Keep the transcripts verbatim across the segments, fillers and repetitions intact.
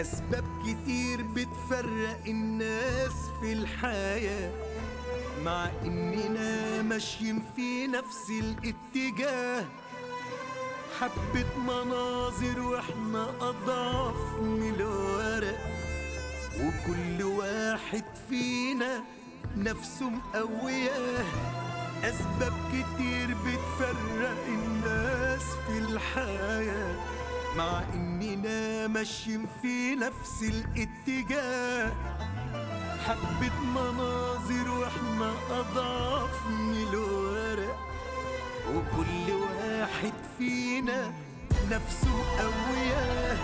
أسباب كتير بتفرق الناس في الحياة، مع إننا ماشيين في نفس الاتجاه. حبة مناظر وإحنا أضعاف من الورق، وكل واحد فينا نفسه مقوياه. أسباب كتير بتفرق الناس في الحياة، مع إننا ماشيين في نفس الاتجاه. حبة مناظر وإحنا أضعاف من الورق، وكل واحد فينا نفسه مقوياه.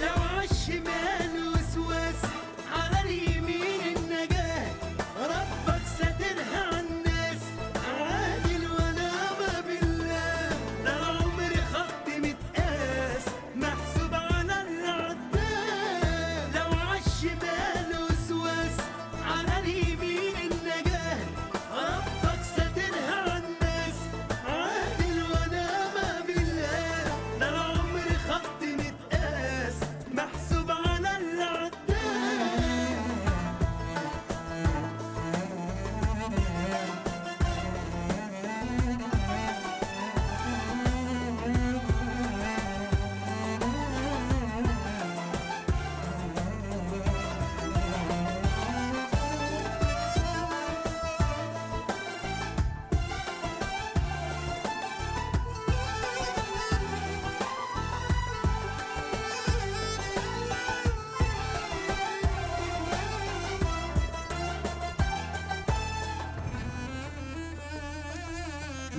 لو عالشمال وسوس على اليمين النجاة، ربك ساترها على الناس عادل ونعمة بالله. ده العمر خط متقاس محسوب على العداء. لو عالشمال وسوس على اليمين النجاة، ربك ساترها على الناس عادل ونعمة بالله. ده العمر خط متقاس محسوب على العداء.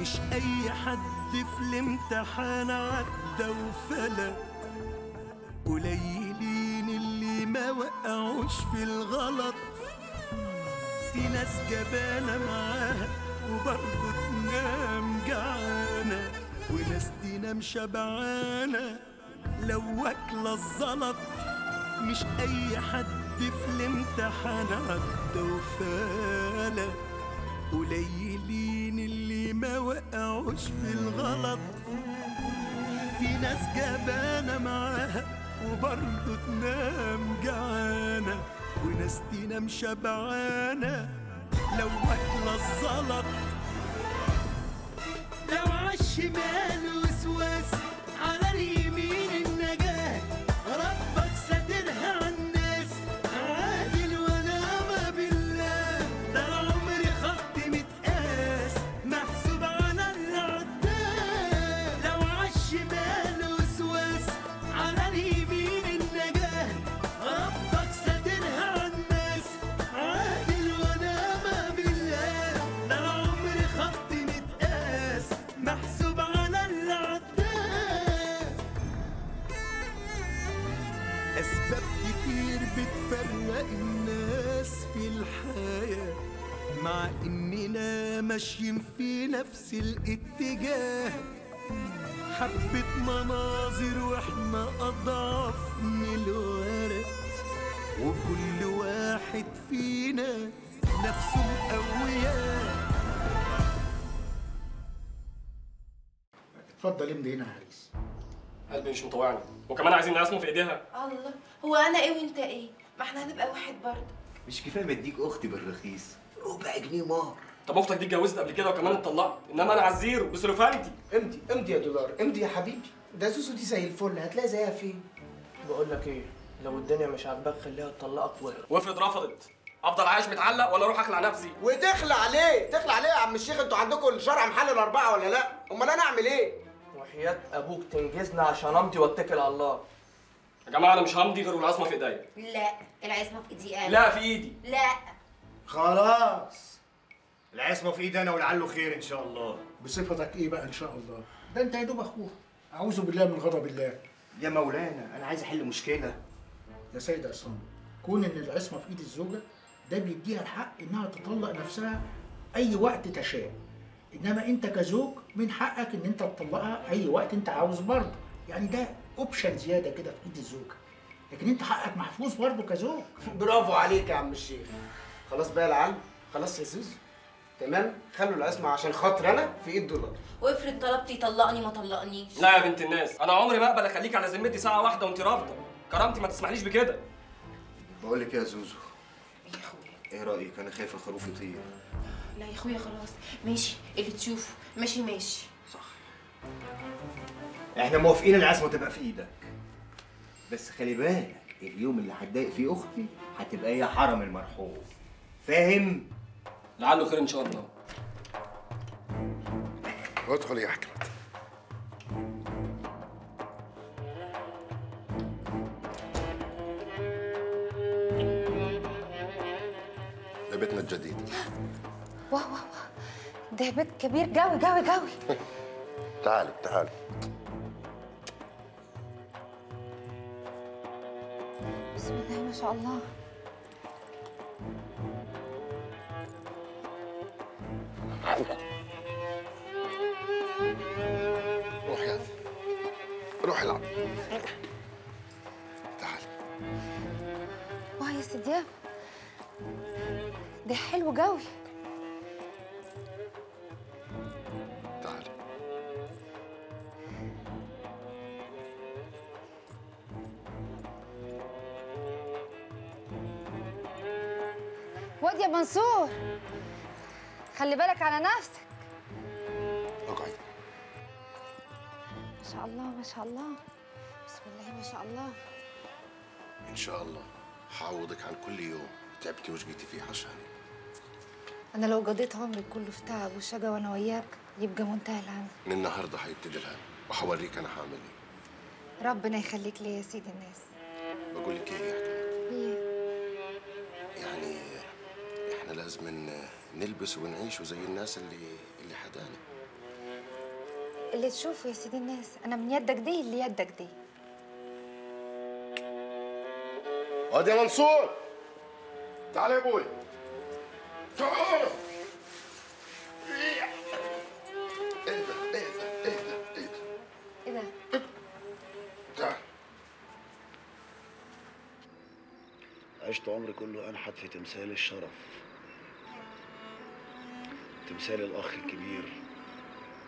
مش أي حد في الامتحان عدى وفلت، قليلين اللي ما وقعوش في الغلط. في ناس جبانة معاها وبرضه تنام جعانة، وناس تنام شبعانة لو واكلة الزلط. مش أي حد في الامتحان عدى وفلت، قليلين اللي ما وقعوش في الغلط. في ناس جبانة معاها وبرضه تنام جعانة، وناس تنام شبعانة لو واكلة الزلط. لو عالشمال وسوس على اليمين النجاة، ربك ساترها على الناس عادل ونعمة بالله. ده العمر خط متقاس محسوب على العداء. لو عالشمال وسوس على اليمين النجاة، ربك ساترها على الناس عادل ونعمة بالله. ده العمر خط متقاس محسوب على العداء. أسباب كتير بتفرق الناس في الحياة، مع إننا ماشيين في نفس الاتجاه. حبة مناظر وإحنا أضعاف من الورق، وكل واحد فينا نفسه مقوياه. اتفضل امضي هنا يا عريس. قلبي مش مطوعني، وكمان عايزين نعزمه في ايديها. الله، هو انا ايه وانت ايه؟ ما احنا هنبقى واحد برضه. مش كفايه مديك اختي بالرخيص ربع جنيه مهر؟ طب اختك دي اتجوزت قبل كده وكمان اتطلقت، انما انا عزير بسلوفانتي. امضي امضي يا دولار، امضي يا حبيبي. ده زوزو دي زي الفل، هتلاقي زيها فين؟ بقول لك ايه، لو الدنيا مش عاجباك خليها تطلقك وارد. وافرض رفضت؟ افضل عايش متعلق ولا اروح اخلع نفسي؟ وتخلع ليه؟ تخلع ليه يا عم الشيخ؟ انتوا عندكم الشرع محلل اربعه ولا لا؟ امال انا اعمل ايه؟ وحياة ابوك تنجزنا عشان امضي واتكل على الله. يا جماعه انا مش همضي غير والعصمه في ايديا. لا، العصمه في ايدي انا. لا، في ايدي. لا خلاص، العصمه في ايدي انا ولعله خير ان شاء الله. بصفتك ايه بقى ان شاء الله؟ ده انت يا دوب اخوه، اعوذ بالله من غضب الله. يا مولانا انا عايز احل مشكله. يا سيد عصام، كون ان العصمه في ايد الزوجه ده بيديها الحق انها تطلق نفسها اي وقت تشاء، انما انت كزوج من حقك ان انت تطلقها اي وقت انت عاوز برضه، يعني ده اوبشن زياده كده في ايد الزوجه، لكن انت حقك محفوظ برضه كزوج. برافو عليك يا عم الشيخ. خلاص بقى يا علي، خلاص يا زوز، تمام، خلوا العصمه عشان خاطر انا في ايد دولار. وافرض طلبتي طلقني ما طلقنيش؟ لا يا بنت الناس، انا عمري ما اقبل اخليك على ذمتي ساعه واحده وانت رافضه، كرامتي ما تسمحليش بكده. بقول لك يا زوزو، ايه رايك؟ انا خايف الخروف يطير. لا يا اخويا خلاص، ماشي اللي تشوفه، ماشي ماشي. صح، احنا موافقين العصمه تبقى في ايدك، بس خلي بالك اليوم اللي هتضايق فيه اختي هتبقى هي حرم المرحوم، فاهم؟ لعله خير ان شاء الله. ادخل يا حكمت. ده بيتنا الجديد. واو واو واو، ده بيت كبير قوي قوي قوي. تعالي تعالي. بسم الله ما شاء الله. روح يا ذي، روح العب. تعالي. واه يا سي دياب، ده حلو قوي. تعالي. واد يا منصور، خلي بالك على نفسك. اقعد. ما شاء الله ما شاء الله، بسم الله ما شاء الله. ان شاء الله هعوضك عن كل يوم تعبتي وشقيتي فيه عشاني. انا لو قضيت عمري كله في تعب وشقا وانا وياك يبقى منتهى الهم. من النهارده هيبتدي الهم، وهوريك انا هعمل ايه. ربنا يخليك ليا يا سيد الناس. بقول لك ايه يا حكمة؟ ايه؟ يعني احنا لازم ان نلبس ونعيش وزي الناس اللي اللي حدانا. اللي تشوفه يا سيدي الناس، انا من يدك دي اللي يدك دي. واد يا منصور، تعالى يا ابويا. تعال. ايه ده؟ ايه ده؟ ايه ده؟ ايه ده؟ ايه ده؟ تعال. عشت عمري كله انحت في تمثال الشرف، تمثال الأخ الكبير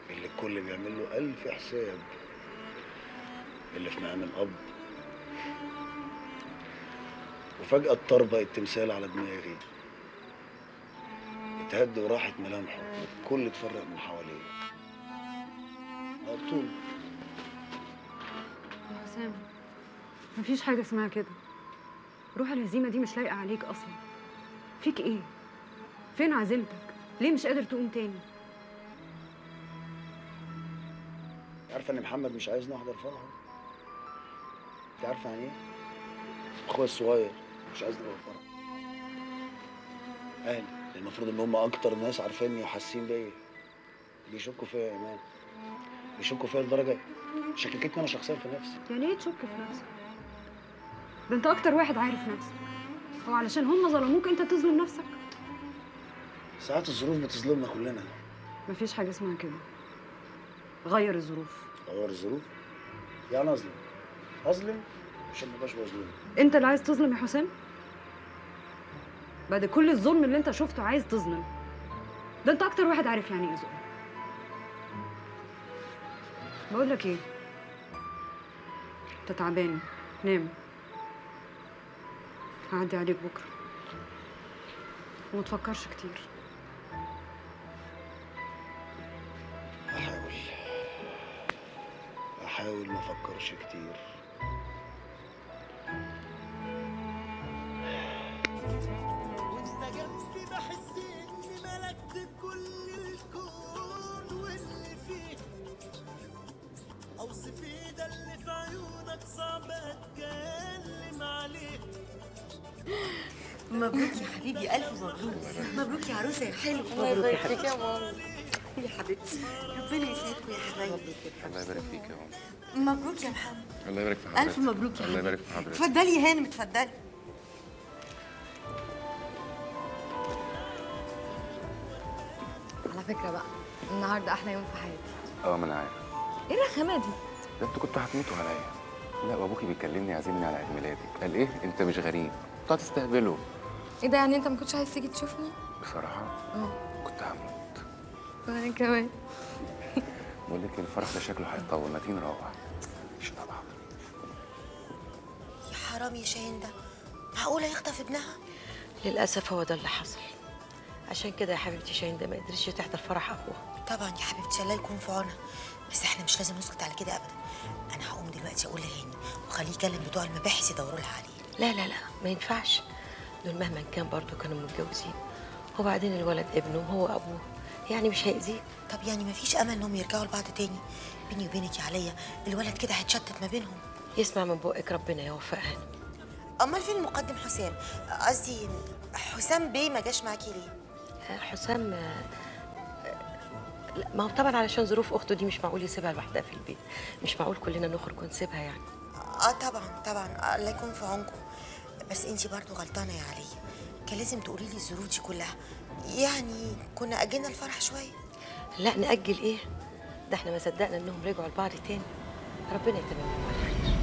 اللي الكل بيعمل له ألف حساب، اللي في مقام الأب، وفجأة اتطربق التمثال على دماغي، اتهد وراحت ملامحه والكل اتفرق من حواليه. مقتول يا حسام، مفيش حاجة اسمها كده، روح الهزيمة دي مش لايقة عليك أصلا. فيك إيه؟ فين عزيمتك؟ ليه مش قادر تقوم تاني؟ عارفه ان محمد مش عايزني احضر فرحه؟ انت عارفه يعني ايه؟ اخويا الصغير مش عايزني احضر فرحه. اهلي المفروض ان هم اكتر ناس عارفيني وحاسين بيا، بيشكوا فيا يا ايمان، بيشكوا فيا لدرجه شككتني انا شخصيا في نفسي. يعني ايه تشك في نفسك؟ ده انت اكتر واحد عارف نفسك، هو علشان هم ظلموك انت تظلم نفسك؟ ساعات الظروف بتظلمنا كلنا. مفيش حاجة اسمها كده. غير الظروف. غير الظروف؟ يعني أظلم؟ أظلم؟ عشان ما بقاش بظلم. أنت اللي عايز تظلم يا حسام؟ بعد كل الظلم اللي أنت شفته عايز تظلم؟ ده أنت أكتر واحد عارف يعني إيه ظلم. بقول لك إيه؟ أنت تعبان، نام. هعدي عليك بكرة. وما تفكرش كتير. أحاول أحاول ما أفكرش كتير. وأنت جنبي بحس إني ملكت كل الكون، واللي فيه أوصف إيه ده اللي في عيونك صعب أتكلم عليه. مبروك يا حبيبي، ألف مبروك. مبروك يا عروسة يا حلوة. الله يبارك فيك يا ماما. يا حبيبتي ربنا يسعدكم يا حبايبي. الله يبارك فيك يا ماما. مبروك يا محمد. الله يبارك في حضرتك. ألف مبروك يا حبيبي. الله يبارك في حضرتك. اتفضلي يا هانم اتفضلي. فكره بقى، النهارده احلى يوم في حياتي. اه ما انا عارف. ايه الرخامه دي؟ ده انتوا كنتوا حاكميتوا عليا. لا وابوكي بيكلمني عازمني على عيد ميلادك، قال ايه انت مش غريب، انت هتستهبله. ايه ده يعني انت ما كنتش عايز تيجي تشوفني؟ بصراحه اه كنت هموت. وانا كمان. بقول لك الفرح ده شكله هيطول، ما تيجي نروح نشوف بعض. يا حرام يا شاهين، ده معقول هيخطف ابنها؟ للاسف هو ده اللي حصل، عشان كده يا حبيبتي شاهين ده ما قدرتش تحضر فرح اخوها. طبعا يا حبيبتي الله يكون في عونها، بس احنا مش لازم نسكت على كده ابدا. انا هقوم دلوقتي اقول لهاني وخليه يكلم بتوع المباحث يدوروا لها عليه. لا لا لا ما ينفعش، دول مهما كان برضه كانوا متجوزين، وبعدين الولد ابنه وهو ابوه يعني مش هيأذيه. طب يعني ما فيش امل انهم يرجعوا لبعض تاني؟ بيني وبينك يا عليا الولد كده هيتشتت ما بينهم. يسمع من بقك ربنا يوفق هاني. امال فين المقدم حسام؟ قصدي حسام بيه ما جاش معاكي ليه؟ حسام لا ما هو طبعا علشان ظروف اخته دي مش معقول يسيبها لوحدها في البيت، مش معقول كلنا نخرج ونسيبها يعني. اه طبعا طبعا الله يكون في عونكم، بس انتي برضو غلطانه يا عليا، كان لازم تقولي لي الظروف دي كلها، يعني كنا اجلنا الفرح شويه. لا ناجل ايه؟ ده احنا ما صدقنا انهم رجعوا لبعض تاني، ربنا يتممهم على خير.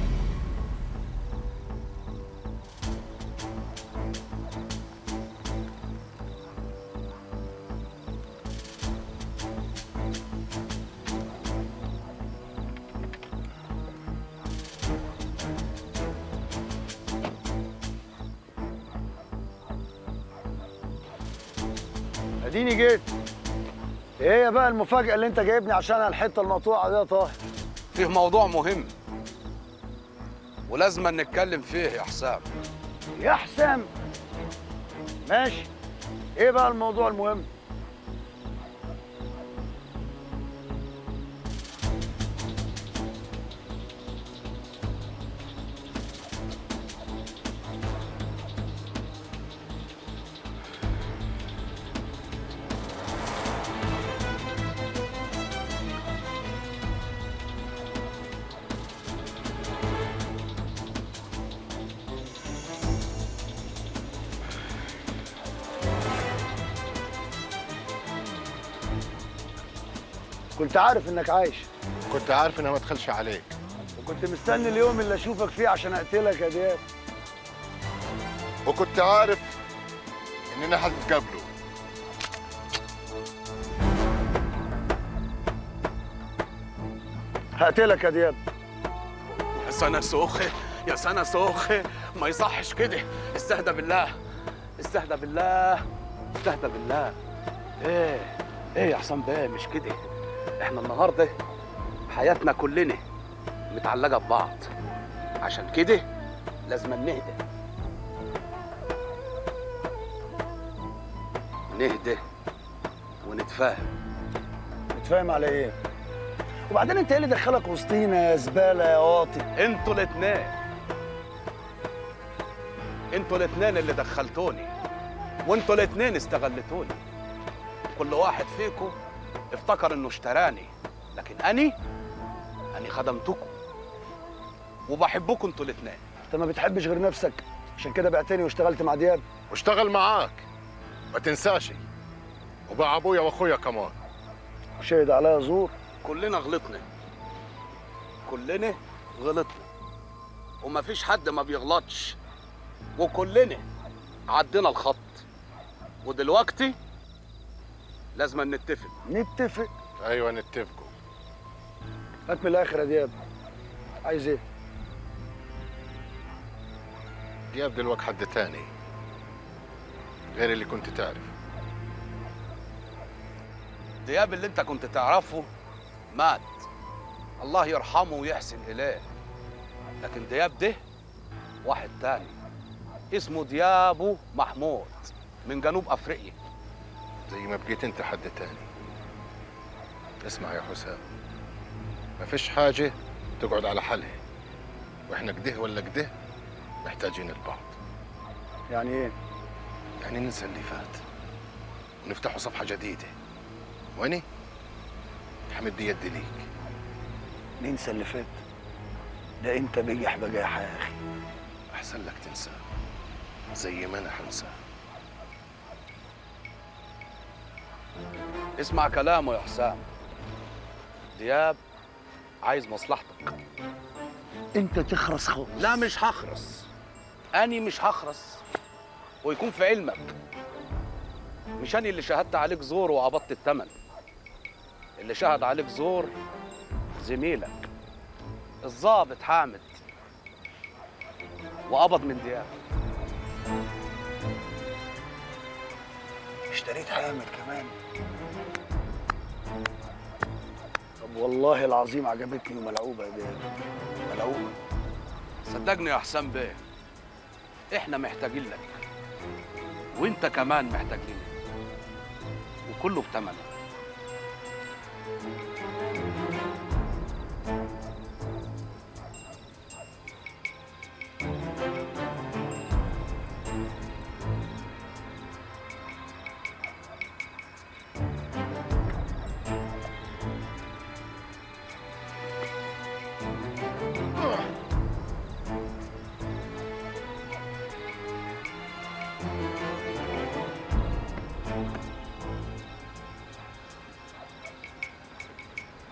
اديني جيت. ايه بقى المفاجأة اللي انت جايبني عشانها الحتة المقطوعة دي يا طاهر؟ فيه موضوع مهم ولازم نتكلم فيه يا حسام. يا حسام ماشي، ايه بقى الموضوع المهم؟ كنت عارف انك عايش، كنت عارف ان ما ادخلش عليك، وكنت مستني اليوم اللي اشوفك فيه عشان اقتلك يا دياب، وكنت عارف اننا هنتقابله. هقتلك يا دياب. يا سنة سوخي يا سنة سوخي، ما يصحش كده، استهدى بالله استهدى بالله استهدى بالله. ايه ايه يا حسام بيه مش كده، احنا النهارده حياتنا كلنا متعلقه ببعض، عشان كده لازم نهدى نهدى ونتفاهم. نتفاهم على ايه؟ وبعدين انت ايه اللي دخلك وسطينا يا زباله يا واطي؟ انتوا الاثنين انتوا الاثنين اللي دخلتوني، وانتوا الاثنين استغلتوني. كل واحد فيكم افتكر انه اشتراني، لكن اني اني خدمتكم وبحبكم انتوا الاثنين. انت ما بتحبش غير نفسك، عشان كده بعتني واشتغلت مع دياب. واشتغل معاك ما تنساش، وباع ابويا واخويا كمان، وشهد عليا زور. كلنا غلطنا كلنا غلطنا، وما فيش حد ما بيغلطش، وكلنا عدينا الخط، ودلوقتي لازم نتفق. نتفق؟ ايوه نتفقوا. هات من الاخر يا دياب، عايز ايه؟ دياب دلوقتي حد تاني غير اللي كنت تعرف. دياب اللي انت كنت تعرفه مات، الله يرحمه ويحسن اليه، لكن دياب ده واحد تاني اسمه ديابو محمود من جنوب افريقيا. زي ما بقيت انت حد تاني. اسمع يا حسام، مفيش حاجة تقعد على حالها، واحنا كده ولا كده محتاجين لبعض. يعني ايه؟ يعني ننسى اللي فات ونفتحوا صفحة جديدة. واني حمد يدي ليك. ننسى اللي فات؟ ده انت بجح بجاحة يا اخي. احسن لك تنساه زي ما انا حنساه. اسمع كلامه يا حسام. دياب عايز مصلحتك. انت تخرس خالص. لا مش هخرس، اني مش هخرس، ويكون في علمك مش اني اللي شهدت عليك زور وعبطت الثمن. اللي شهد عليك زور زميلك الضابط حامد، وقبض من دياب. اشتريت حامد كمان. طب والله العظيم عجبتني وملعوبه يا دياب، ملعوبه. صدقني يا حسام بيه، احنا محتاجين لك وانت كمان محتاج لنا، وكله بتمنى.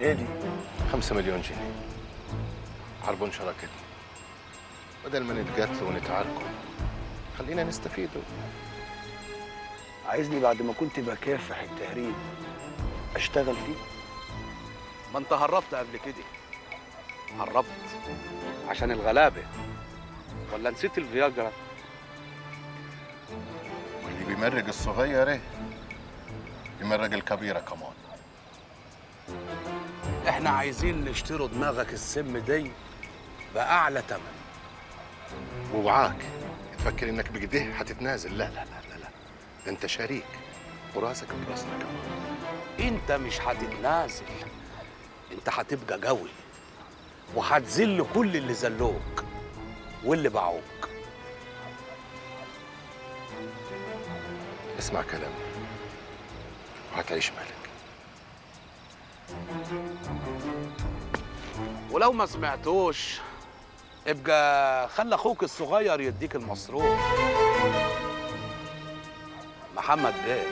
ايه دي؟ خمسة مليون جنيه عربون شراكتنا. بدل ما نتقاتلوا ونتعاركوا خلينا نستفيدوا. عايزني بعد ما كنت بكافح التهريب اشتغل فيه؟ ما انت هربت قبل كده. هربت عشان الغلابة ولا نسيت الفياجرا؟ واللي بيمرق الصغيرة يمرق الكبيرة كمان. احنا عايزين نشتروا دماغك السم دي باعلى ثمن. ووعاك تفكر انك بكده هتتنازل. لا لا لا لا، ده انت شريك وراسك براسنا كمان. انت مش هتتنازل، انت هتبقى قوي وهتذل كل اللي ذلوك واللي باعوك. اسمع كلامي وهتعيش مالك. ولو ما سمعتوش ابقى خلي اخوك الصغير يديك المصروف. محمد بيه.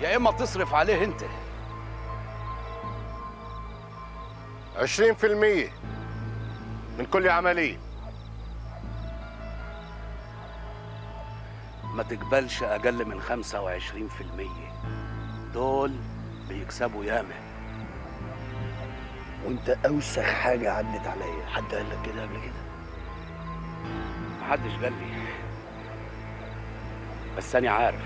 يا اما تصرف عليه انت عشرين في المية من كل عملية. ما تقبلش أقل من خمسة وعشرين في المية، دول بيكسبوا ياما. وأنت أوسخ حاجة عدت عليا. حد قال لك كده قبل كده؟ محدش قال لي، بس أنا عارف.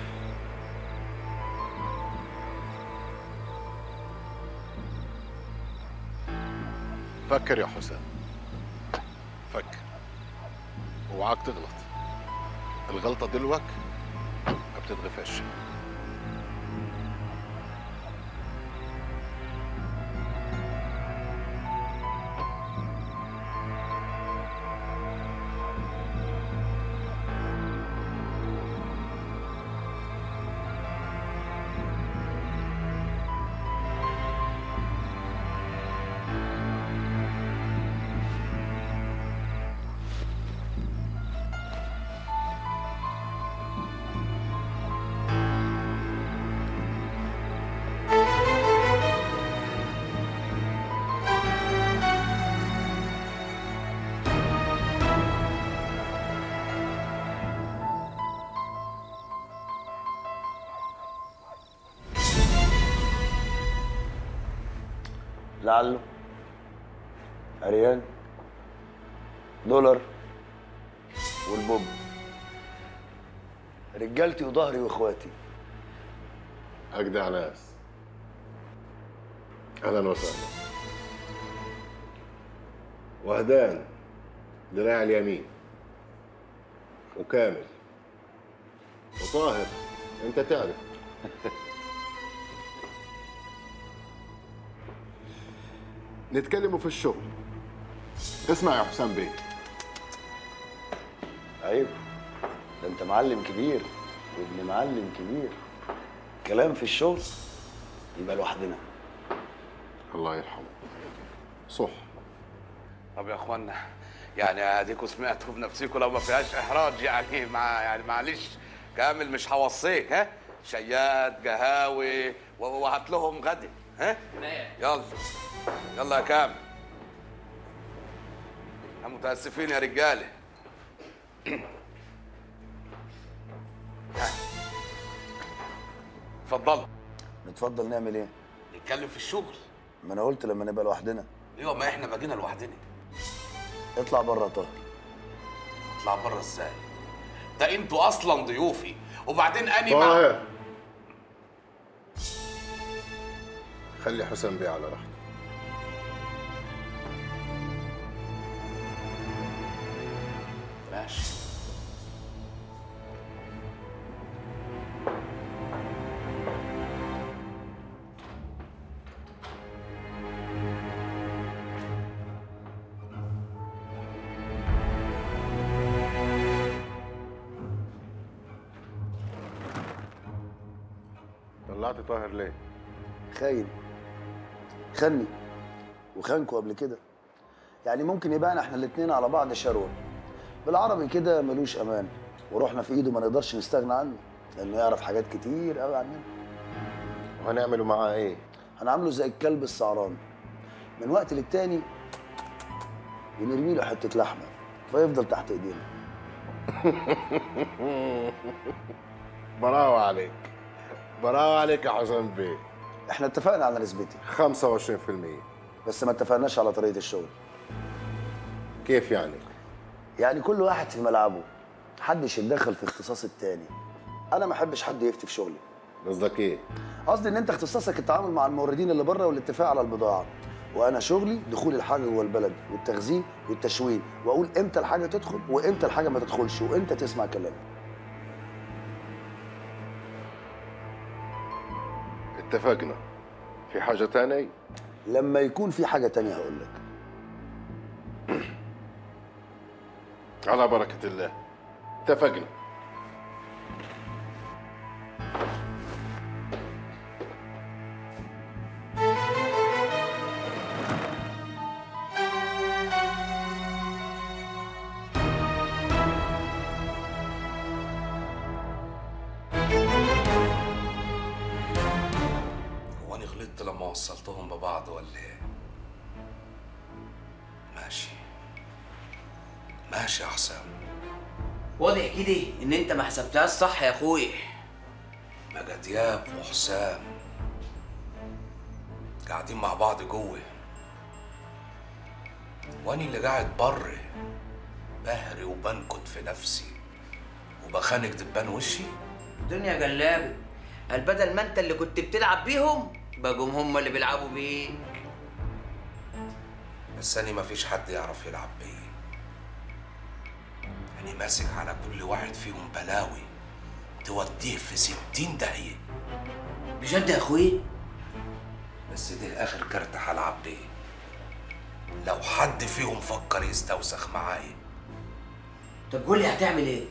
فكر يا حسام، فكر. اوعاك تغلط. الغلطة دلوقتي ما بتتغفاش. لعله ريال دولار والبوب رجالتي وظهري واخواتي. اجدع ناس. اهلا وسهلا. وهدان دراع اليمين وكامل وطاهر انت تعرف. نتكلموا في الشغل. اسمع يا حسام بيه. عيب، ده انت معلم كبير وابن معلم كبير كلام في الشغل يبقى لوحدنا. الله يرحمه. صح. طب يا اخوانا يعني اديكوا سمعتوا بنفسكوا لو ما فيهاش احراج يعني مع يعني معلش كامل مش هوصيك ها شياد جهاوي وهات لهم غدا ها؟ يلا يلا يا كامل. احنا متاسفين يا رجاله. اتفضل. نتفضل نعمل ايه؟ نتكلم في الشغل. ما انا قلت لما نبقى لوحدنا. ايوه ما احنا بقينا لوحدنا. اطلع بره يا طارق. اطلع بره ازاي؟ ده انتوا اصلا ضيوفي وبعدين اني مع... خلي حسام بيه على راحته. ماشي. طلعت طاهر ليه؟ خاين. خني وخانكوا قبل كده. يعني ممكن يبقى احنا الاثنين على بعض شروه. بالعربي كده ملوش امان وروحنا في ايده ما نقدرش نستغنى عنه لانه يعرف حاجات كتير قوي عننا. وهنعمله معاه ايه؟ هنعمله زي الكلب السعران. من وقت للتاني بنرمي له حته لحمه فيفضل تحت ايدينا. براوة عليك. براوة عليك يا حسام بيه. احنا اتفقنا على نسبتي خمسة وعشرين بالمية بس ما اتفقناش على طريقه الشغل. كيف يعني؟ يعني كل واحد في ملعبه، محدش يتدخل في اختصاص التاني. انا ما احبش حد يفتي في شغلي. قصدك ايه؟ قصدي ان انت اختصاصك التعامل مع الموردين اللي بره والاتفاق على البضاعه، وانا شغلي دخول الحاجه جوه البلد والتخزين والتشوين، واقول امتى الحاجه تدخل وامتى الحاجه ما تدخلش وامتى تسمع كلامي. اتفقنا. في حاجه تاني؟ لما يكون في حاجه تانيه هقول لك. على بركة الله. اتفقنا. هو أنا غلطت لما وصلتهم ببعض ولا إيه؟ ماشي. ماشي يا حسام. واضح كده ان انت ما حسبتهاش صح يا اخويا. مجد دياب وحسام قاعدين مع بعض جوه وانا اللي قاعد بره بهري وبنكت في نفسي وبخانق دبان وشي. الدنيا جلابه. قال بدل ما انت اللي كنت بتلعب بيهم بقوم هم اللي بيلعبوا بيك. بس انا ما فيش حد يعرف يلعب بيا. أنا ماسك على كل واحد فيهم بلاوي توديه في ستين داهية. بجد يا أخوي؟ بس ده آخر كارت هلعب بيه. لو حد فيهم فكر يستوسخ معايا. طب قول لي هتعمل إيه؟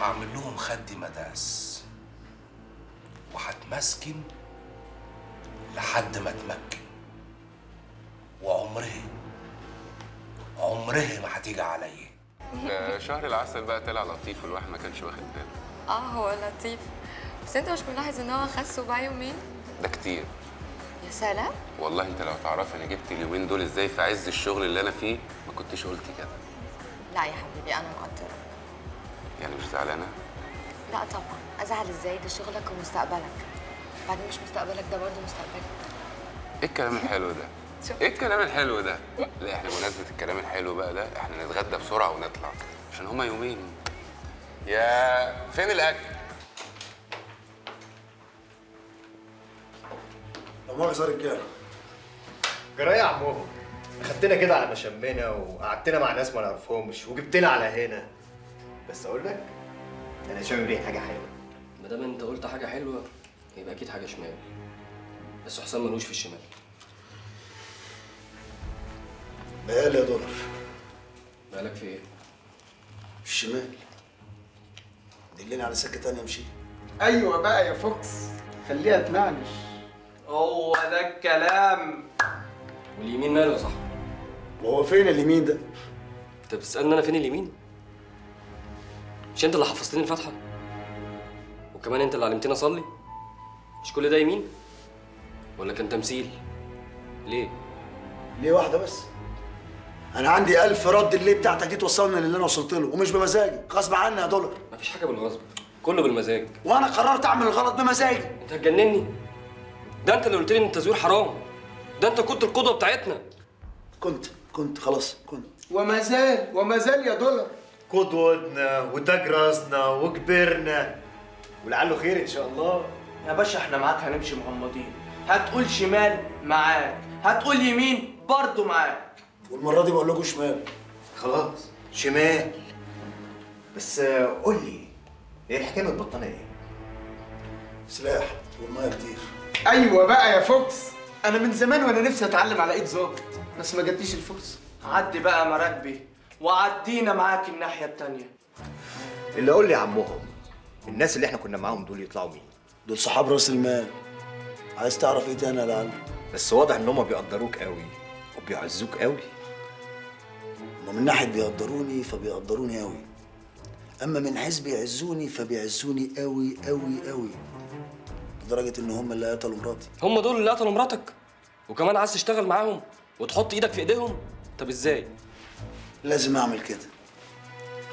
هعمل لهم خدي مداس وهتمسكن لحد ما اتمكن. وعمرها عمرها ما هتيجي عليا. شهر العسل بقى طلع لطيف والواحد ما كانش واخد باله. اه هو لطيف بس انت مش ملاحظ ان هو خس وبقى يومين؟ ده كتير. يا سلام. والله انت لو تعرفي انا جبت اليومين دول ازاي في عز الشغل اللي انا فيه ما كنتش قلت كده. لا يا حبيبي انا مقدرك. يعني مش زعلانه؟ لا طبعا ازعل ازاي؟ ده شغلك ومستقبلك. بعدين مش مستقبلك ده برضه مستقبلك. ايه الكلام الحلو ده؟ ايه الكلام الحلو ده؟ لا احنا بمناسبة الكلام الحلو بقى ده احنا نتغدى بسرعة ونطلع عشان هما يومين. يا فين الأكل؟ لا مؤاخذة يا رجالة. جرى ايه يا عمهم؟ أخدتنا كده على ما شمينا وقعدتنا مع ناس ما نعرفهمش وجبتنا على هنا. بس أقول لك أنا شامم ريحة حاجة حلوة. ما دام أنت قلت حاجة حلوة يبقى أكيد حاجة شمال. بس حسام ملوش في الشمال. بقال يا دولار. بالك في ايه؟ الشمال. دلني على سكه تانيه امشي. ايوه بقى يا فوكس، خليها تنعنش. هو ده الكلام. واليمين ماله يا صاحبي؟ وهو فين اليمين ده؟ انت بتسالني انا فين اليمين؟ مش انت اللي حفظتني الفاتحه؟ وكمان انت اللي علمتني اصلي؟ مش كل ده يمين؟ ولا كان تمثيل؟ ليه؟ ليه واحده بس؟ انا عندي ألف رد اللي بتاعتك دي توصلني للي انا وصلت له، ومش بمزاجي، غصب عني يا دولار. مفيش حاجه بالغصب، كله بالمزاج. وانا قررت اعمل الغلط بمزاجي. انت هتجنني؟ ده انت اللي قلت لي ان التزوير حرام. ده انت كنت القدوه بتاعتنا. كنت كنت خلاص كنت وما زال وما زال يا دولار قدوتنا وتاج راسنا وكبرنا، ولعله خير ان شاء الله. يا باشا احنا معاك هنمشي مغمضين، هتقول شمال معاك، هتقول يمين برضه معاك، والمره دي بقول لكم شمال. خلاص شمال. بس قول لي ايه الحكايه من البطانيه؟ سلاح والميه كتير. ايوه بقى يا فوكس، انا من زمان وانا نفسي اتعلم على ايد ظابط بس ما جاتليش الفرصه. عدي بقى مراكبي وعدينا معاك الناحيه التانيه. اللي قول لي عمهم الناس اللي احنا كنا معاهم دول يطلعوا مين؟ دول صحاب راس المال. عايز تعرف ايه تاني يا لعم؟ بس واضح ان هم بيقدروك قوي وبيعزوك قوي. هم من ناحيه بيقدروني فبيقدروني قوي، اما من حيث بيعزوني فبيعزوني قوي قوي قوي، لدرجه ان هم اللي قتلوا مراتي. هم دول اللي قتلوا مراتك وكمان عايز تشتغل معاهم وتحط ايدك في ايديهم؟ طب ازاي؟ لازم اعمل كده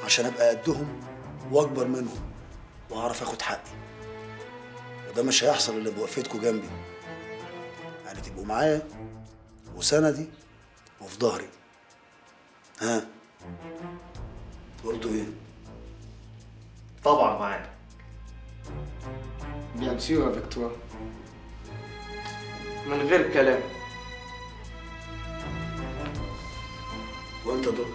عشان ابقى قدهم واكبر منهم واعرف اخد حقي، وده مش هيحصل الا بوقفتكم جنبي. يعني تبقوا معايا وسندي وفي ظهري. ها برضه ايه؟ طبعا معانا. بيان سيو يا فيكتوار، من غير كلام. وانت دول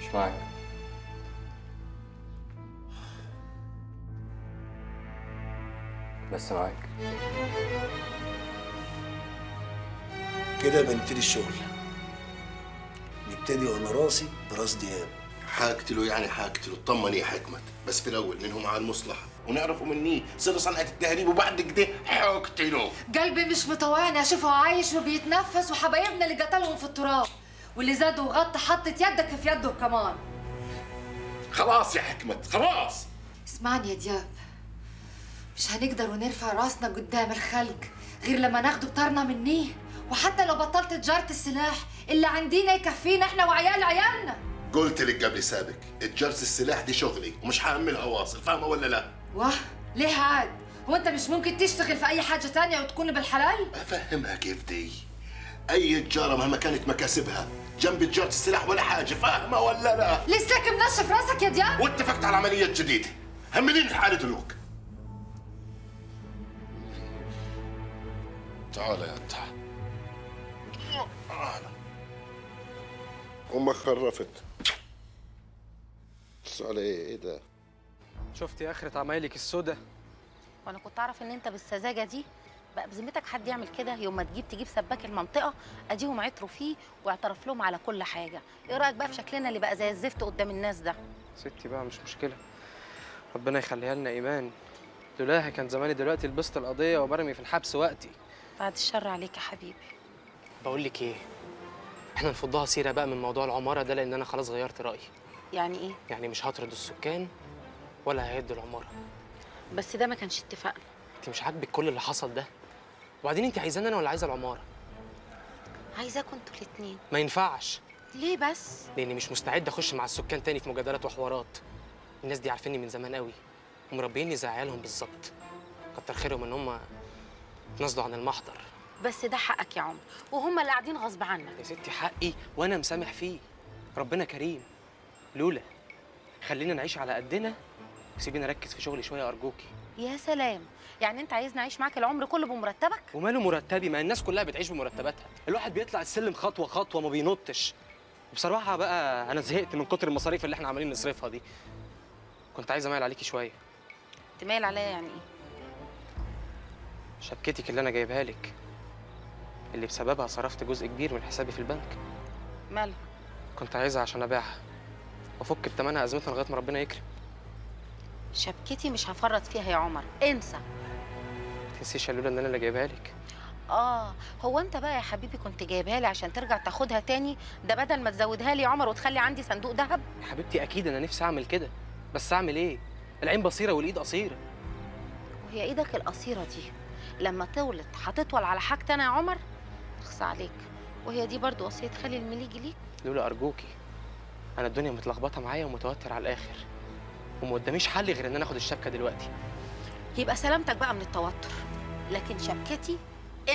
مش معاك. بس معاك كده بنبتدي الشغل. نبتدي وانا راسي براس دياب. هقتله يعني هقتله، اطمن يا حكمت، بس في الاول منهم على المصلحه ونعرفه مني سر صنعه التهريب، وبعد كده هقتله. قلبي مش مطوعني اشوفه عايش وبيتنفس وحبايبنا اللي قتلهم في التراب واللي زادوا وغطى حطت يدك في يده كمان. خلاص يا حكمت خلاص. اسمعني يا دياب، مش هنقدر ونرفع راسنا قدام الخلق غير لما ناخده بطارنا منيه، وحتى لو بطلت تجاره السلاح اللي عندنا يكفينا احنا وعيال عيالنا. قلت لك قبل سابق تجاره السلاح دي شغلي ومش هعملها واصل، فاهمه ولا لا؟ واه ليه هاد؟ هو انت مش ممكن تشتغل في اي حاجه تانية وتكون بالحلال؟ افهمها كيف دي؟ اي تجاره مهما كانت مكاسبها جنب تجاره السلاح ولا حاجه، فاهمه ولا لا؟ لساك منشف راسك يا دياب؟ واتفقت على عمليه جديده همدين الحاله دلوك. تعال يا انت. امك خرفت. بص على ايه؟ ايه ده؟ شفتي اخرة عمايلك السودة؟ وانا كنت اعرف ان انت بالسذاجه دي بقى بذمتك حد يعمل كده؟ يوم ما تجيب تجيب سباك المنطقه اديهم عطروا فيه واعترف لهم على كل حاجه. ايه رايك بقى في شكلنا اللي بقى زي الزفت قدام الناس ده؟ ستي بقى مش مشكله، ربنا يخليها لنا. ايمان لولاها كان زماني دلوقتي لبست القضيه وبرمي في الحبس وقتي. بعد الشر عليك يا حبيبي. بقول لك ايه، احنا نفضها سيره بقى من موضوع العماره ده، لان انا خلاص غيرت رايي. يعني ايه؟ يعني مش هطرد السكان ولا هيدوا العماره. بس ده ما كانش اتفقنا. انت مش عاجبك كل اللي حصل ده؟ وبعدين انت عايزاني انا ولا عايزه العماره؟ عايزاكم انتوا الاثنين. ما ينفعش. ليه بس؟ لاني مش مستعد اخش مع السكان تاني في مجادلات وحوارات. الناس دي عارفيني من زمان قوي ومربيني زي عيالهم بالظبط. كتر خيرهم ان هم اتنازلوا عن المحضر. بس ده حقك يا عمر، وهم اللي قاعدين غصب عنك. يا ستي حقي وانا مسامح فيه، ربنا كريم. لولا خلينا نعيش على قدنا وسيبيني اركز في شغلي شويه ارجوكي. يا سلام، يعني انت عايزني اعيش معاك العمر كله بمرتبك؟ وماله مرتبي؟ ما الناس كلها بتعيش بمرتباتها، الواحد بيطلع السلم خطوه خطوه ما بينطش. وبصراحه بقى انا زهقت من كتر المصاريف اللي احنا عمالين نصرفها دي. كنت عايز اميل عليكي شويه. تميل عليا يعني ايه؟ شبكتك اللي انا جايبها لك. اللي بسببها صرفت جزء كبير من حسابي في البنك. مالها؟ كنت عايزها عشان ابيعها وافك بتمنها ازمتنا لغايه ما ربنا يكرم. شبكتي مش هفرط فيها يا عمر، انسى. ما تنسيش يا لولا ان انا اللي جايبها لك. اه هو انت بقى يا حبيبي كنت جايبها لي عشان ترجع تاخدها تاني؟ ده بدل ما تزودها لي يا عمر وتخلي عندي صندوق ذهب. يا حبيبتي اكيد انا نفسي اعمل كده، بس اعمل ايه؟ العين بصيره والايد قصيره. وهي ايدك القصيره دي لما تولد هتطول على حاجتي انا يا عمر؟ اخص عليك. وهي دي برضو وصيه خالي المليجي ليك؟ لولا ارجوكي، انا الدنيا متلخبطه معايا ومتوتر على الاخر، وما قداميش حل غير ان انا اخد الشبكه دلوقتي. يبقى سلامتك بقى من التوتر، لكن شبكتي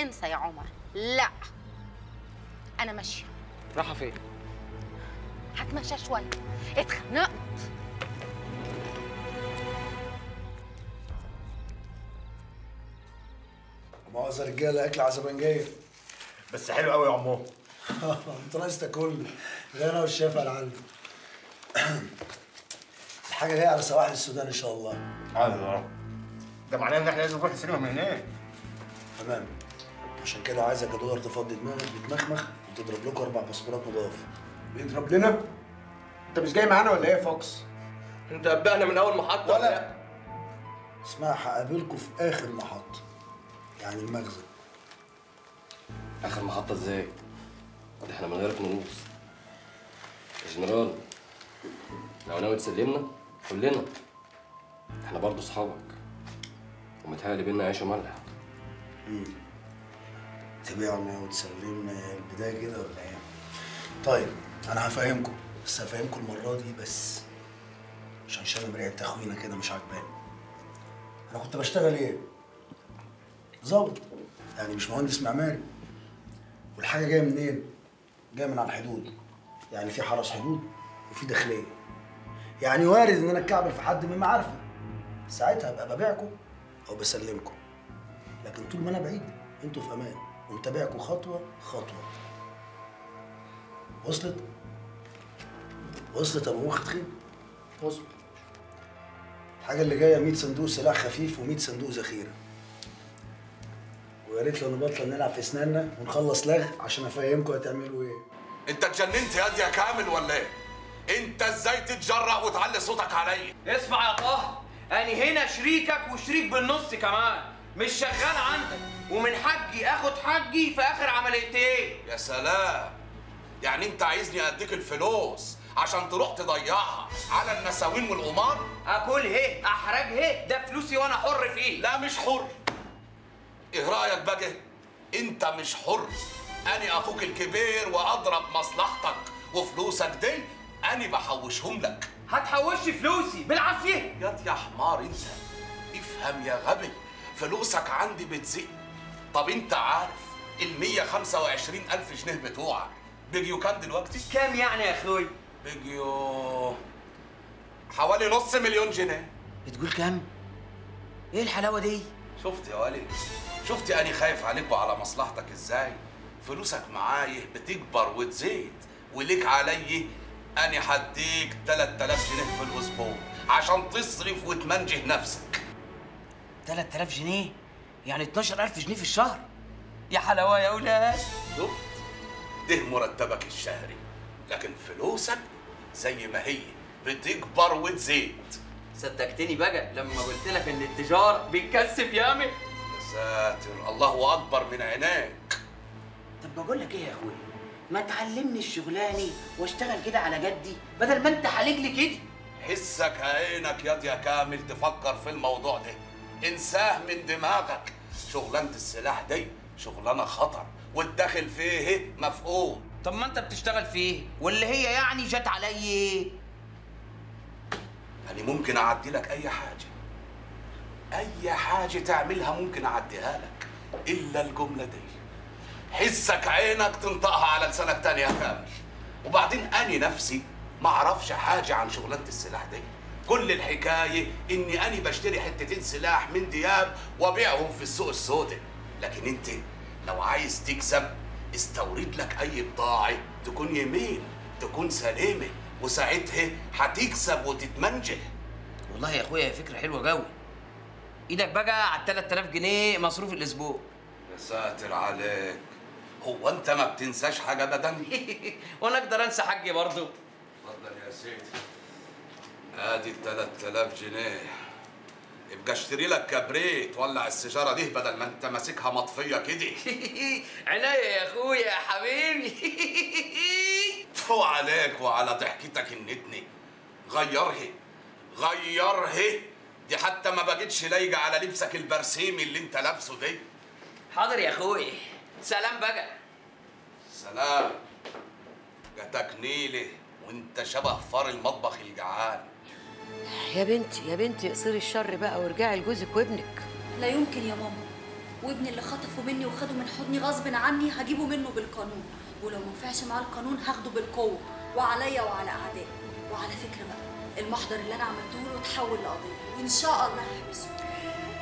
انسى يا عمر. لا انا ماشيه. رايحه فين؟ هتمشى شويه، اتخنقت. مؤاخذة يا رجاله، اكل عزبنجيه بس حلو قوي يا عمو. انت ناقص تاكل غير انا والشيف اللي عندي. الحاجه جايه على سواحل السودان ان شاء الله. الله، ده معناه ان احنا لازم نروح السينما من هناك. تمام، عشان كده عايزك يا دولار تفضي دماغك بتمخمخ وتضرب لكم اربع باسبورات مضاف. بيضرب لنا؟ انت مش جاي معانا ولا ايه يا فوكس؟ انت هبقنا من اول محطه ولا لا؟ اسمع، هقابلكم في اخر محطه، يعني المخزن. اخر محطه ازاي؟ ده احنا من غيرك نوصل. يا جنرال لو ناوي تسلمنا قول لنا، احنا برضه اصحابك ومتهيألي بينا عيش وملح. امم تبيعنا وتسلمنا البدايه كده ولا ايه؟ طيب انا هفهمكم، بس هفهمكم المره دي بس عشان شامم ريحه تخوينه كده مش عاجباني. انا كنت بشتغل ايه؟ ظابط، يعني مش مهندس معماري. والحاجه جايه منين؟ إيه؟ جايه من على الحدود، يعني في حرس حدود وفي داخليه. يعني وارد ان انا اتكعبل في حد من معارفي، ساعتها ابقى ببيعكم او بسلمكم. لكن طول ما انا بعيد انتوا في امان ومتابعكم خطوه خطوه. وصلت؟ وصلت يا ابو مخ تخين؟ وصلت. الحاجه اللي جايه مية صندوق سلاح خفيف و100 صندوق ذخيره. ويا ريت لو نبطل نلعب في اسناننا ونخلص لغ عشان افهمكم هتعملوا ايه. انت اتجننت يا دي يا كامل ولا ايه؟ انت ازاي تتجرأ وتعلي صوتك عليا؟ اسمع يا طه، اني هنا شريكك وشريك بالنص كمان، مش شغال عندك، ومن حقي اخد حقي في اخر عمليتين. يا سلام، يعني انت عايزني اديك الفلوس عشان تروح تضيعها على النساوين والقمار؟ اكل هيه احرج هيه، ده فلوسي وانا حر فيه. لا مش حر. ايه رايك بقى؟ انت مش حر، انا اخوك الكبير واضرب مصلحتك، وفلوسك دي انا بحوشهم لك. هتحوش فلوسي بالعافيه؟ ياض يا حمار انت، افهم يا غبي، فلوسك عندي بتزيد. طب انت عارف ال مية وخمسة وعشرين ألف جنيه بتوعك بيجيوا كام دلوقتي؟ كام يعني يا اخوي؟ بيجيوا حوالي نص مليون جنيه. بتقول كام؟ ايه الحلاوه دي؟ شفت يا ولد، شفت اني خايف عليك وعلى مصلحتك ازاي؟ فلوسك معايا بتكبر وتزيد، وليك عليا اني هديك تلات آلاف جنيه في الاسبوع عشان تصرف وتمنجه نفسك. تلات آلاف جنيه؟ يعني اتناشر ألف جنيه في الشهر؟ يا حلاوه يا ولاد. شفت؟ ده مرتبك الشهري، لكن فلوسك زي ما هي بتكبر وتزيد. صدقتني بقى لما قلت لك ان التجاره بتكسب ياما؟ يا ساتر، الله اكبر من عينيك. طب بقول لك ايه يا اخويا، ما تعلمني الشغلانه واشتغل كده على جدي بدل ما انت حالج لي كده. حسك عينك ياض يا كامل تفكر في الموضوع ده، انساه من دماغك. شغلانه السلاح دي شغلانه خطر، والداخل فيه مفقود. طب ما انت بتشتغل فيه واللي هي يعني جت عليا ايه؟ يعني ممكن اعدي لك اي حاجه، اي حاجه تعملها ممكن اعديها لك الا الجمله دي. حسك عينك تنطقها على لسانك تاني يا كامل. وبعدين اني نفسي ما اعرفش حاجه عن شغلانه السلاح دي، كل الحكايه اني اني بشتري حتتين سلاح من دياب وابيعهم في السوق السوداء. لكن انت لو عايز تكسب استورد لك اي بضاعه تكون يمين تكون سليمه، وساعتها هتكسب وتتمنجه. والله يا اخويا هي فكره حلوه قوي. ايدك بقى على تلات آلاف جنيه مصروف الاسبوع. يا ساتر عليك، هو انت ما بتنساش حاجه ابدا؟ وانا اقدر انسى حاجي برضه؟ اتفضل يا سيدي. ادي ال تلات آلاف جنيه. ابقى اشتري لك كبريت ولع السيجاره دي بدل ما انت ماسكها مطفيه كده. عينيا يا اخويا يا حبيبي. فو عليك وعلى ضحكتك النتنه. غيرها غيرها دي حتى ما بقتش لايقه على لبسك البرسيمي اللي انت لابسه دي. حاضر يا اخويا. سلام بقى. سلام. جاتك نيله وانت شبه فار المطبخ الجعان. يا بنتي يا بنتي اقصري الشر بقى وارجعي لجوزك وابنك. لا يمكن يا ماما، وابني اللي خطفه مني وخده من حضني غصب عني هجيبه منه بالقانون، ولو ما نفعش معاه القانون هاخده بالقوه وعليا وعلى اعدائي. وعلى فكره بقى المحضر اللي انا عملته له اتحول لقضيه وان شاء الله هحبسه.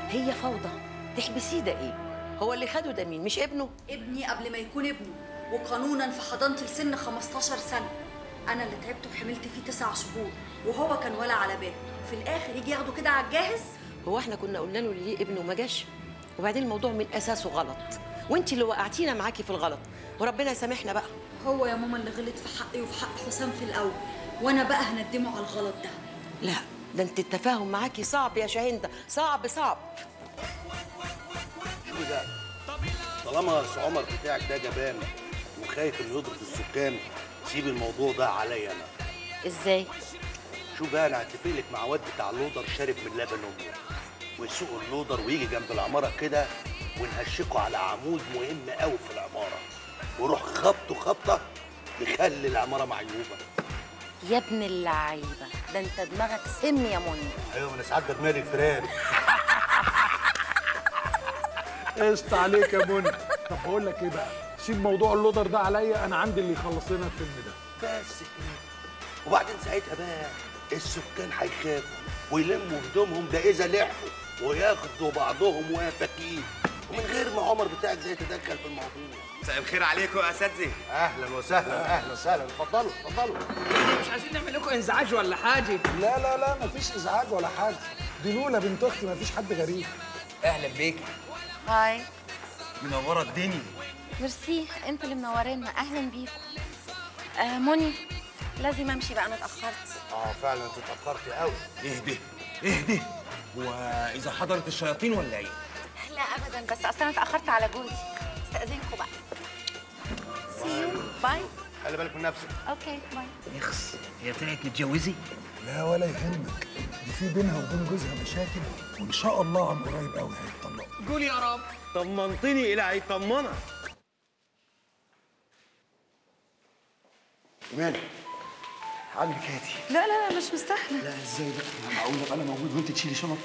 هي فوضى، تحبسيه ده ايه؟ هو اللي خده ده مين؟ مش ابنه؟ ابني قبل ما يكون ابنه، وقانونا في حضانه لسن خمستاشر سنه. انا اللي تعبت وحملت فيه تسع شهور وهو كان ولا على باله، في الاخر يجي ياخده كده على الجاهز. هو احنا كنا قلنا له ليه ابنه وما جاش؟ وبعدين الموضوع من اساسه غلط، وانت اللي وقعتينا معاكي في الغلط، وربنا يسامحنا بقى. هو يا ماما اللي غلط في حقي وفي حق حسام في الاول، وانا بقى هندمه على الغلط ده. لا ده انت التفاهم معاكي صعب يا شاهندة، صعب صعب. شو ده؟ طالما العمر بتاعك ده جبان وخايف انه يضرب السكان، سيب الموضوع ده عليا انا. ازاي؟ شو بقى، انا هتفق لك مع واد بتاع اللودر شارب من لبن امه، ويسوق اللودر ويجي جنب العماره كده ونهشكه على عمود مهم قوي في العماره، وروح خبطه خبطه تخلي العماره معيوبه. يا ابن اللعيبه، ده انت دماغك سم يا منى. ايوه انا ساعات دماغي فران. قشط عليك يا منى. طب بقول لك ايه بقى؟ سيب موضوع اللودر ده عليا، انا عندي اللي يخلص لنا الفيلم ده بس كده. وبعدين ساعتها بقى السكان هيخافوا ويلموا هدومهم ده اذا لحقوا، وياخدوا بعضهم ويفكين ومن غير ما عمر بتاعك زي يتدخل في الموضوع. مساء الخير عليكم يا اساتذه. اهلا وسهلا. اهلا وسهلا. اتفضلوا اتفضلوا. مش عايزين نعمل لكم انزعاج ولا حاجه؟ لا لا لا مفيش انزعاج ولا حاجه، دي لولا بنت اختي مفيش حد غريب. اهلا بيكي. هاي. منوره الدنيا. ميرسي، انت اللي منورنا، اهلا بيكم. آه منى، لازم امشي بقى، انا اتاخرت. اه فعلا انت اتاخرتي قوي. اهدي اهدي، واذا حضرت الشياطين ولا ايه؟ لا ابدا، بس اصل انا اتاخرت على جوزي، استاذنكم بقى. سي يو باي. خلي بالك من نفسك. اوكي باي. يخص هي طلعت متجوزي؟ لا ولا يهمك، دي في بينها وبين جوزها مشاكل، وان شاء الله عن قريب قوي هيتطلقوا. قول يا رب. طمنتني. الى هيطمنها. إيمان، عامل كاتي. لا لا لا مش مستاهله. لا ازاي بقى؟ معقولة بقى انا موجود وانت تشيلي شنط؟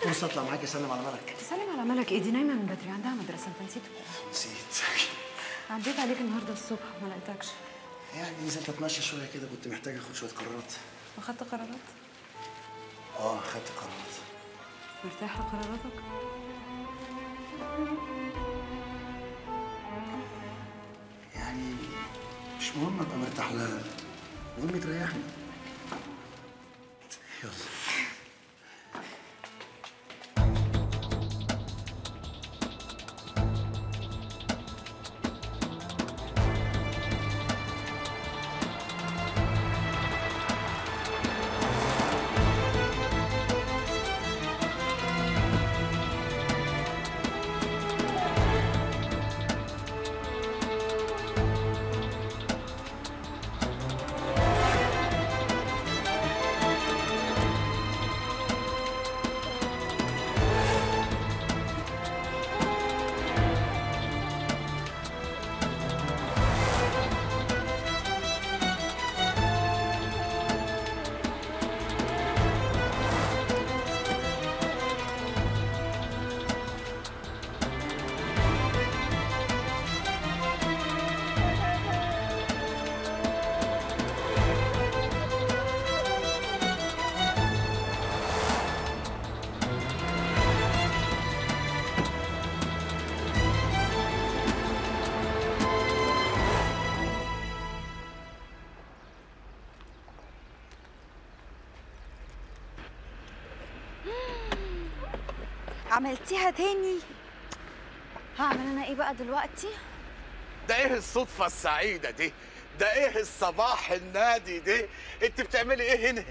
فرصه اطلع معاكي. سلم على ملك. تسلم على ملك، ايه دي نايمه من بدري، عندها مدرسه، انت نسيته. نسيت. عديت عليك النهارده الصبح ما لقيتكش. يعني نزلت اتمشى شويه كده، كنت محتاجه اخد شويه قرارات. واخدت قرارات؟ اه خدت قرارات. مرتاحه قراراتك؟ يعني مش مهم ابقى مرتاح لها، المهم تريحني. يلا. عملتيها تاني. هعمل انا ايه بقى دلوقتي؟ ده ايه الصدفه السعيده دي؟ ده ايه الصباح النادي ده؟ انت بتعملي ايه هنا؟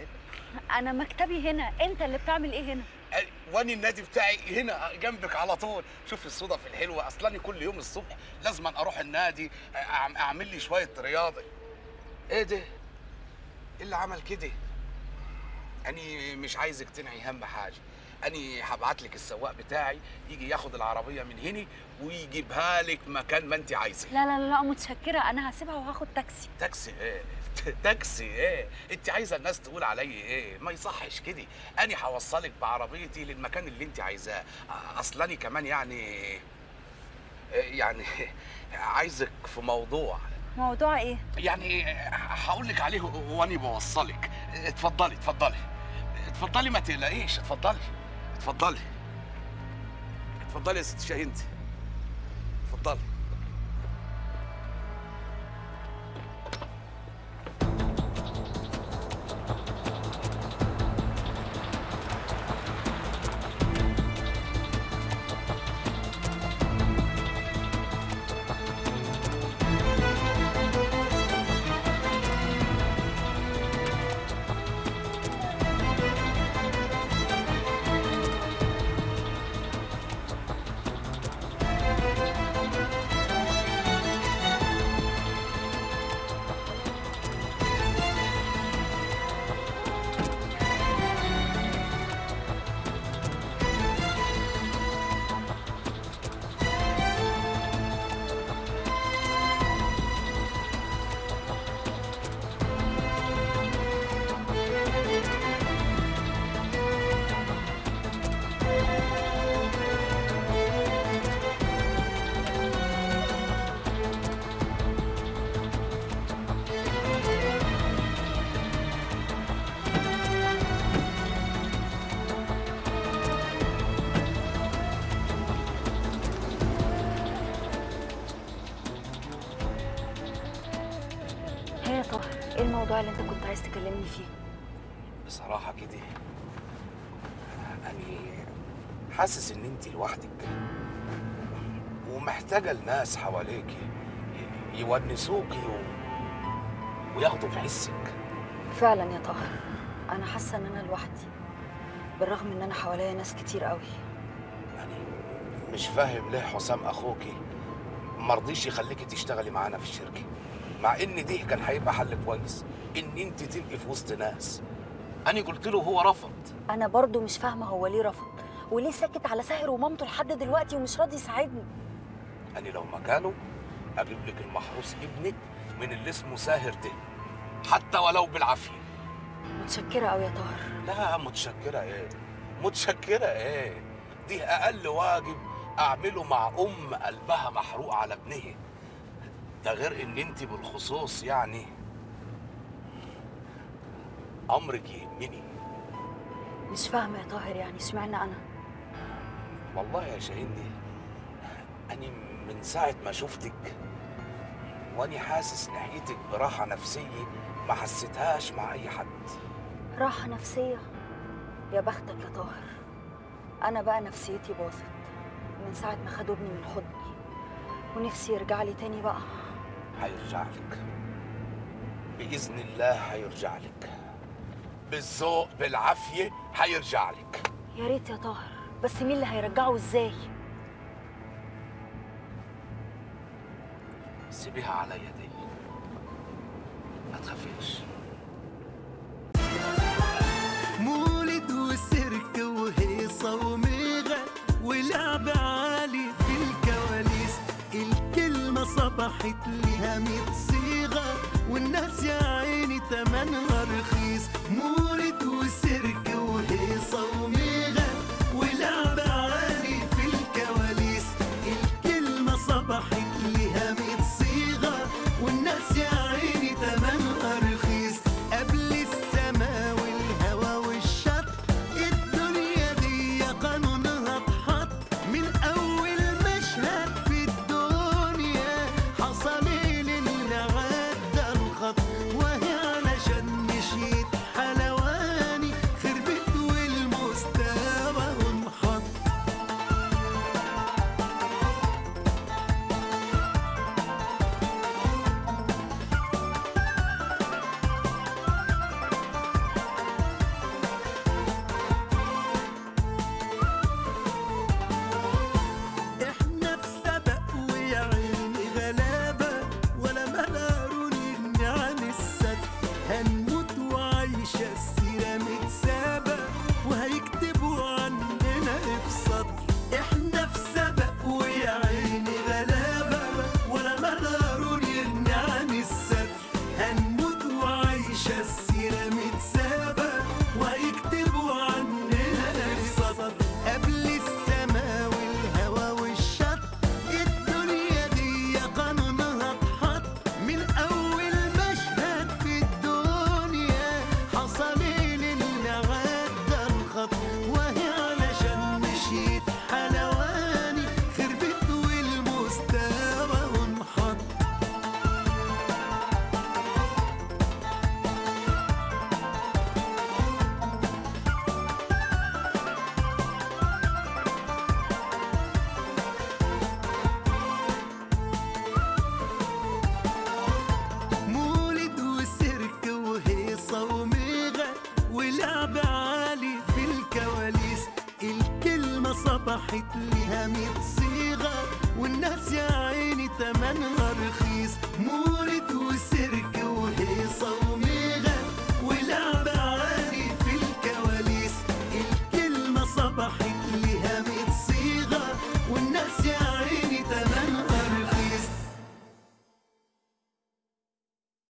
انا مكتبي هنا، انت اللي بتعمل ايه هنا؟ واني النادي بتاعي هنا جنبك على طول. شوف الصدف الحلوه، اصلا كل يوم الصبح لازم اروح النادي اعمل لي شويه رياضه. ايه ده؟ ايه اللي عمل كده؟ اني مش عايزك تنعي هم حاجه، اني هبعت لك السواق بتاعي يجي ياخد العربيه من هنا ويجيبها لك مكان ما انت عايزه. لا لا لا متشكره، انا هسيبها وهاخد تاكسي. تاكسي ايه؟ تاكسي ايه؟ انت عايزه الناس تقول عليا ايه؟ ما يصحش كده، انا هوصلك بعربيتي للمكان اللي انت عايزاه. اصلاني كمان يعني يعني عايزك في موضوع. موضوع ايه؟ يعني هقول لك عليه وانا بوصلك. اتفضلي اتفضلي اتفضلي، ما تقلقيش. اتفضلي اتفضلي اتفضلي يا ست شاهينتي، اتفضلي. اللي انت كنت عايز تكلمني فيه بصراحه كده، انا حاسس ان انت لوحدك ومحتاجه لناس حواليكي يونسوكي و... وياخدوا بحسك. فعلا يا طاهر، انا حاسه ان انا لوحدي بالرغم ان انا حواليا ناس كتير قوي. يعني مش فاهم ليه حسام اخوكي مرضيش يخليكي تشتغلي معانا في الشركه، مع ان ده كان هيبقى حل كويس ان انت تبقي في وسط ناس. انا قلت له هو رفض. انا برضو مش فاهمه هو ليه رفض وليه ساكت على ساهر ومامته لحد دلوقتي ومش راضي يساعدني. انا لو مكانه اجيب لك المحروس ابنك من اللي اسمه ساهر ده، حتى ولو بالعافيه. متشكره قوي يا طاهر. لا متشكره ايه؟ متشكره ايه؟ ده اقل واجب اعمله مع ام قلبها محروق على ابنها، ده غير ان انت بالخصوص يعني امرك يهمني. مش فاهمه يا طاهر، يعني اشمعنى انا؟ والله يا شاهينتي، انا من ساعه ما شفتك وانا حاسس ناحيتك براحه نفسيه ما حسيتهاش مع اي حد. راحه نفسيه؟ يا بختك يا طاهر، انا بقى نفسيتي باظت من ساعه ما خدوا ابني من حضني، ونفسي يرجع لي تاني. بقى هيرجع لك بإذن الله، هيرجع لك بالذوق بالعافية، هيرجع لك. يا ريت يا طاهر، بس مين اللي هيرجعه ازاي؟ سيبيها على يدي، ما تخافيش. مولد وسيرك وهيصة وميغة ولعب عالي في الكواليس، الكلمة صبحت لها مية صيغة والناس يا عيني تمنها رخيص. مولد وسيرك وهيصة وميغة ولعب عالي في الكواليس، الكلمة صبحت لها مية صيغة والناس يا عيني تمنها رخيص. راحت لها مية صيغة والناس يا عيني تمن غرب.